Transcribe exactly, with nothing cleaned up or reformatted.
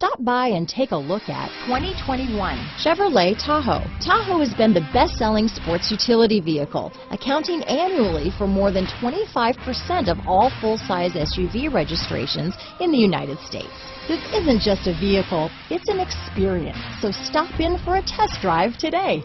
Stop by and take a look at twenty twenty-one Chevrolet Tahoe. Tahoe has been the best-selling sports utility vehicle, accounting annually for more than twenty-five percent of all full-size S U V registrations in the United States. This isn't just a vehicle, it's an experience, so stop in for a test drive today.